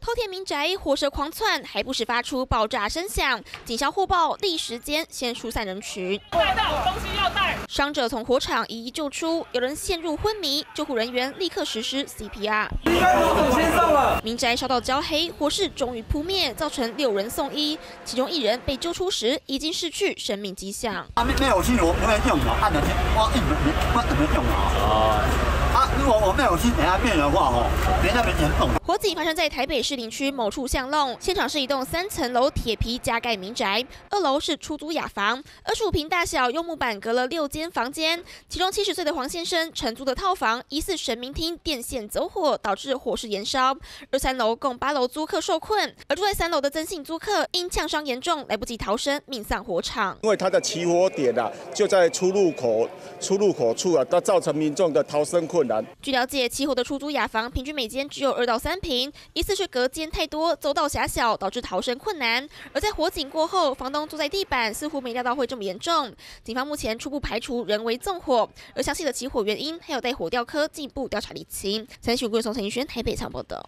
偷填民宅，火舌狂窜，还不时发出爆炸声响。警消获报，第一时间先疏散人群。带到东西要带。伤者从火场一一救出，有人陷入昏迷，救护人员立刻实施 CPR。应该楼主先上了。民宅烧到焦黑，火势终于扑灭，造成6人送医，其中1人被救出时已经失去生命迹象。火警发生在台北士林区某处巷弄，现场是一栋3层楼铁皮加盖民宅，2楼是出租雅房，25平大小，用木板隔了6间房间，其中70岁的黄先生承租的套房疑似神明厅电线走火，导致火势延烧，而3楼共8楼租客受困，而住在3楼的曾姓租客因呛伤严重，来不及逃生，命丧火场。因为他的起火点就在出入口处它造成民众的逃生困难。据了解，起火的出租雅房平均每间只有2到3平，疑似是隔间太多，走道狭小，导致逃生困难。而在火警过后，房东坐在地板，似乎没料到会这么严重。警方目前初步排除人为纵火，而详细的起火原因还有待火调科进一步调查厘清。三立新闻郭佑松、陈怡轩台北采访报道。